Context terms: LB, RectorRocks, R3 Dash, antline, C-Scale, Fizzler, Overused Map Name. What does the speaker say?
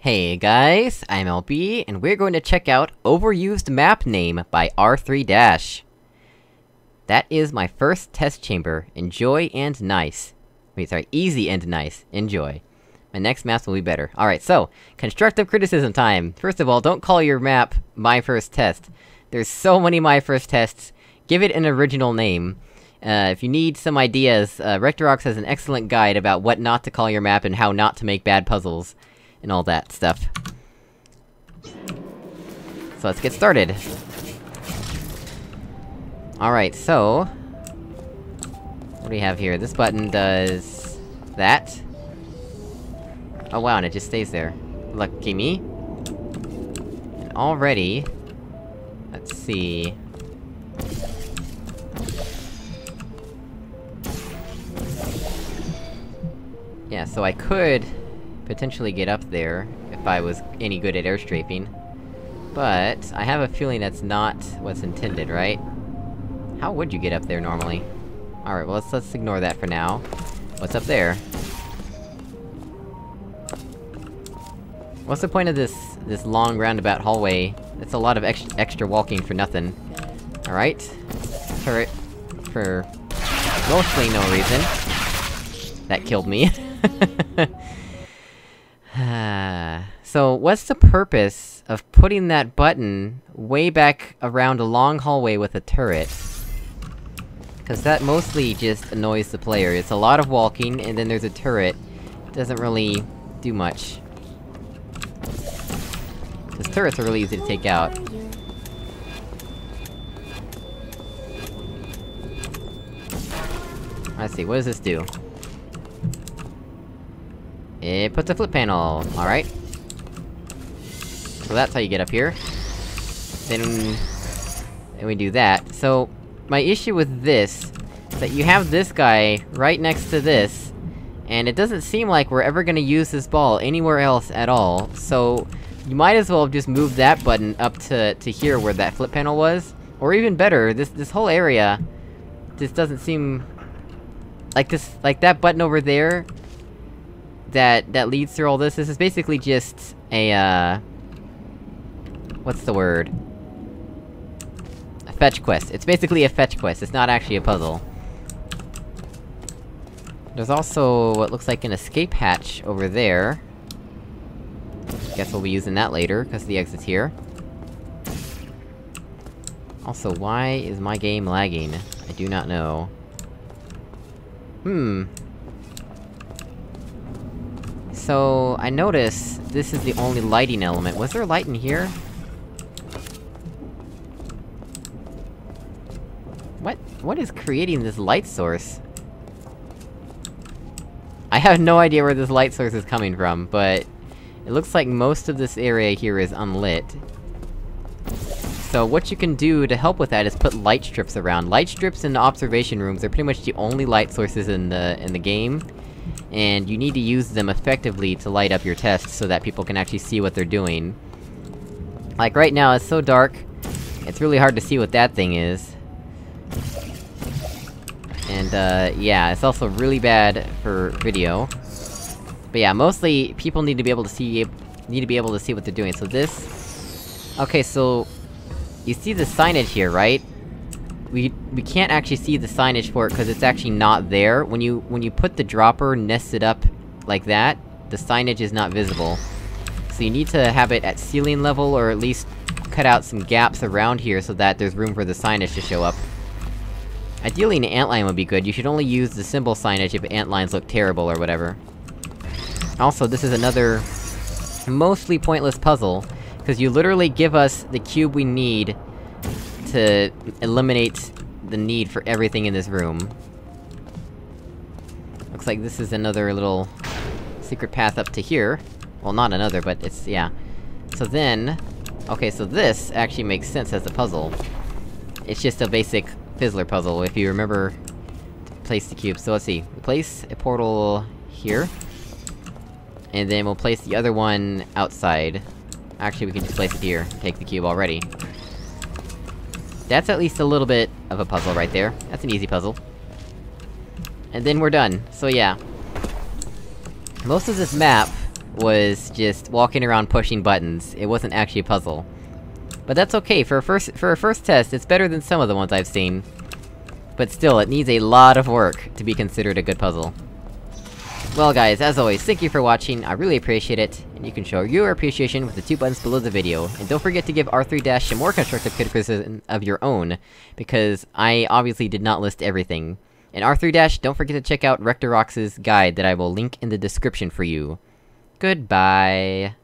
Hey guys, I'm LB, and we're going to check out Overused Map Name by R3 Dash. That is my first test chamber. Enjoy and nice. Wait, sorry, easy and nice. Enjoy. My next maps will be better. Alright, so, constructive criticism time! First of all, don't call your map My First Test. There's so many My First Tests. Give it an original name. If you need some ideas, RectorRocks has an excellent guide about what not to call your map and how not to make bad puzzles. And all that stuff. So let's get started! Alright, so... what do we have here? This button does... that? Oh wow, and it just stays there. Lucky me! And already... let's see... yeah, so I could... potentially get up there, if I was any good at airstrafing. But, I have a feeling that's not what's intended, right? How would you get up there normally? Alright, well let's ignore that for now. What's up there? What's the point of this long roundabout hallway? It's a lot of extra walking for nothing. Alright. Turret... for... mostly no reason. That killed me. So, what's the purpose of putting that button way back around a long hallway with a turret? Cause that mostly just annoys the player. It's a lot of walking, and then there's a turret. It doesn't really... do much. Cause turrets are really easy to take out. Let's see, what does this do? It puts a flip panel, alright. So that's how you get up here. Then we do that. So, my issue with this, is that you have this guy right next to this, and it doesn't seem like we're ever gonna use this ball anywhere else at all, so... you might as well have just moved that button up to here where that flip panel was. Or even better, this whole area... just doesn't seem... like that button over there... that leads through all this. This is basically just a, what's the word? A fetch quest. It's basically a fetch quest, it's not actually a puzzle. There's also what looks like an escape hatch over there. Guess we'll be using that later, cause the exit's here. Also, why is my game lagging? I do not know. So, I notice this is the only lighting element. Was there light in here? What is creating this light source? I have no idea where this light source is coming from, but... it looks like most of this area here is unlit. So what you can do to help with that is put light strips around. Light strips in the observation rooms are pretty much the only light sources in the game. And you need to use them effectively to light up your tests so that people can actually see what they're doing. Like right now, it's so dark, it's really hard to see what that thing is. And yeah, it's also really bad for video. But yeah, mostly, people need to be able to see- what they're doing, so this... okay, so... you see the signage here, right? We can't actually see the signage for it, cause it's actually not there. When you put the dropper nested up like that, the signage is not visible. So you need to have it at ceiling level, or at least cut out some gaps around here so that there's room for the signage to show up. Ideally an antline would be good. You should only use the symbol signage if antlines look terrible or whatever. Also, this is another... mostly pointless puzzle, cause you literally give us the cube we need to eliminate the need for everything in this room. Looks like this is another little... secret path up to here. Well, not another, but it's... yeah. So then... okay, so this actually makes sense as a puzzle. It's just a basic Fizzler puzzle, if you remember... to place the cube. So let's see, we place a portal... here. And then we'll place the other one outside. Actually, we can just place it here, take the cube already. That's at least a little bit of a puzzle right there. That's an easy puzzle. And then we're done, so yeah. Most of this map was just walking around pushing buttons. It wasn't actually a puzzle. But that's okay, for a first test, it's better than some of the ones I've seen. But still, it needs a lot of work to be considered a good puzzle. Well guys, as always, thank you for watching, I really appreciate it, and you can show your appreciation with the two buttons below the video. And don't forget to give R3 Dash some more constructive criticism of your own, because I obviously did not list everything. And R3 Dash, don't forget to check out RectorRocks' guide that I will link in the description for you. Goodbye.